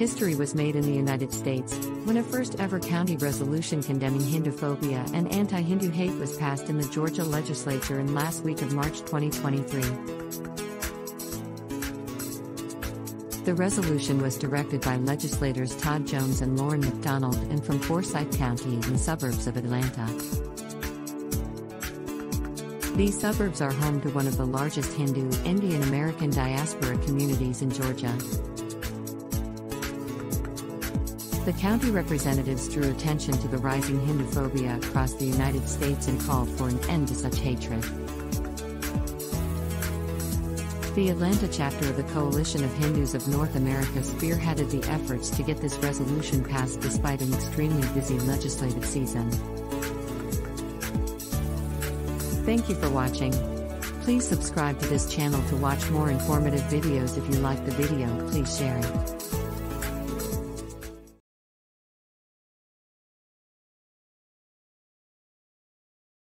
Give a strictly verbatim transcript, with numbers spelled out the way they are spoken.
History was made in the United States when a first-ever county resolution condemning Hinduphobia and anti-Hindu hate was passed in the Georgia legislature in last week of March twenty twenty-three. The resolution was directed by legislators Todd Jones and Lauren McDonald and from Forsyth County and suburbs of Atlanta. These suburbs are home to one of the largest Hindu Indian American diaspora communities in Georgia. The county representatives drew attention to the rising Hinduphobia across the United States and called for an end to such hatred. The Atlanta chapter of the Coalition of Hindus of North America spearheaded the efforts to get this resolution passed despite an extremely busy legislative season. Thank you for watching. Please subscribe to this channel to watch more informative videos. If you like the video, please share it.